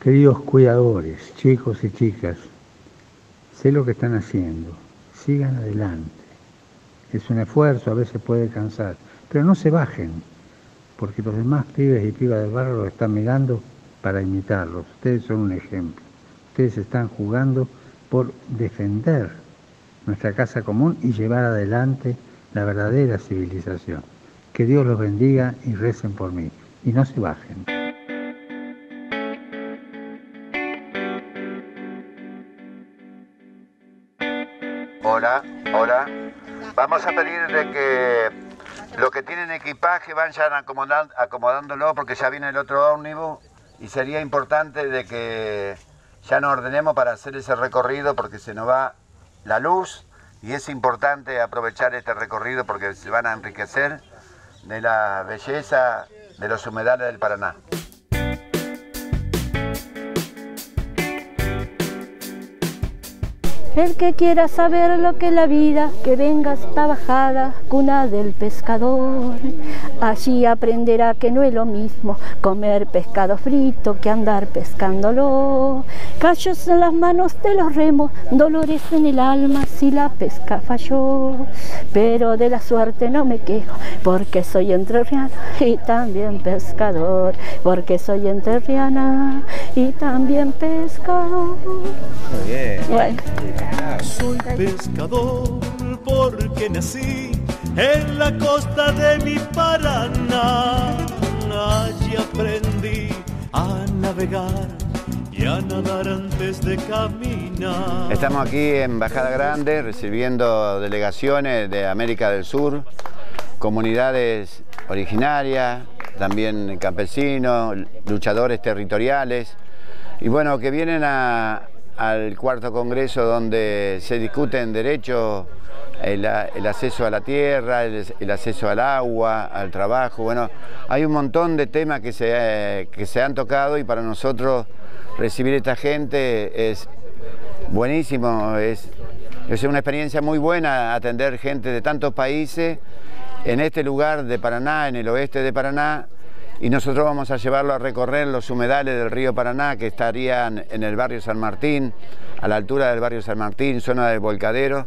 Queridos cuidadores, chicos y chicas, sé lo que están haciendo, sigan adelante. Es un esfuerzo, a veces puede cansar, pero no se bajen, porque los demás pibes y pibas del barrio los están mirando para imitarlos. Ustedes son un ejemplo. Ustedes están jugando por defender nuestra casa común y llevar adelante la verdadera civilización. Que Dios los bendiga y recen por mí. Y no se bajen. Hola, hola. Vamos a pedirle que los que tienen equipaje vayan acomodándolo porque ya viene el otro ómnibus y sería importante de que ya nos ordenemos para hacer ese recorrido porque se nos va la luz y es importante aprovechar este recorrido porque se van a enriquecer de la belleza de los humedales del Paraná. El que quiera saber lo que es la vida, que venga hasta Bajada Cuna del Pescador. Allí aprenderá que no es lo mismo comer pescado frito que andar pescándolo. Callos en las manos de los remos, dolores en el alma si la pesca falló. Pero de la suerte no me quejo, porque soy entrerriana y también pescador. Porque soy entrerriana y también pescador. Muy bien. Bueno. Soy pescador porque nací en la costa de mi Paraná. Allí aprendí a navegar y a nadar antes de caminar. Estamos aquí en Bajada Grande recibiendo delegaciones de América del Sur, comunidades originarias, también campesinos, luchadores territoriales y bueno, que vienen al cuarto congreso donde se discuten derechos, el acceso a la tierra, el acceso al agua, al trabajo. Bueno, hay un montón de temas que se han tocado y para nosotros recibir esta gente es buenísimo, es una experiencia muy buena atender gente de tantos países en este lugar de Paraná, en el oeste de Paraná. Y nosotros vamos a llevarlo a recorrer los humedales del río Paraná que estarían en el barrio San Martín, a la altura del barrio San Martín, zona del Volcadero,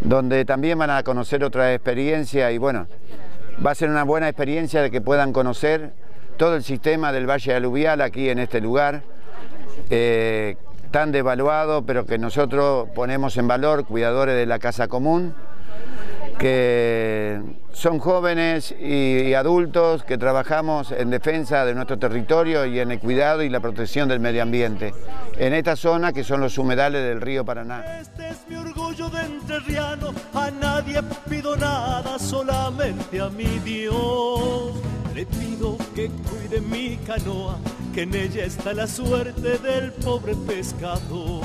donde también van a conocer otra experiencia y bueno, va a ser una buena experiencia de que puedan conocer todo el sistema del valle aluvial aquí en este lugar, tan devaluado, pero que nosotros ponemos en valor, Cuidadores de la Casa Común, que son jóvenes y adultos que trabajamos en defensa de nuestro territorio y en el cuidado y la protección del medio ambiente, en esta zona que son los humedales del río Paraná. Este es mi orgullo de entrerriano, a nadie pido nada, solamente a mi Dios. Le pido que cuide mi canoa, que en ella está la suerte del pobre pescador.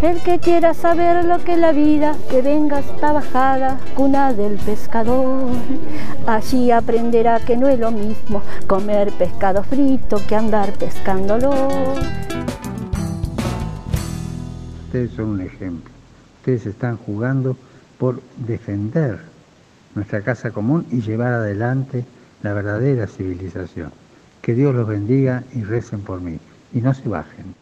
El que quiera saber lo que es la vida, que venga hasta Bajada Cuna del Pescador. Allí aprenderá que no es lo mismo comer pescado frito que andar pescándolo. Ustedes son un ejemplo. Ustedes están jugando por defender nuestra casa común y llevar adelante la verdadera civilización. Que Dios los bendiga y recen por mí. Y no se bajen.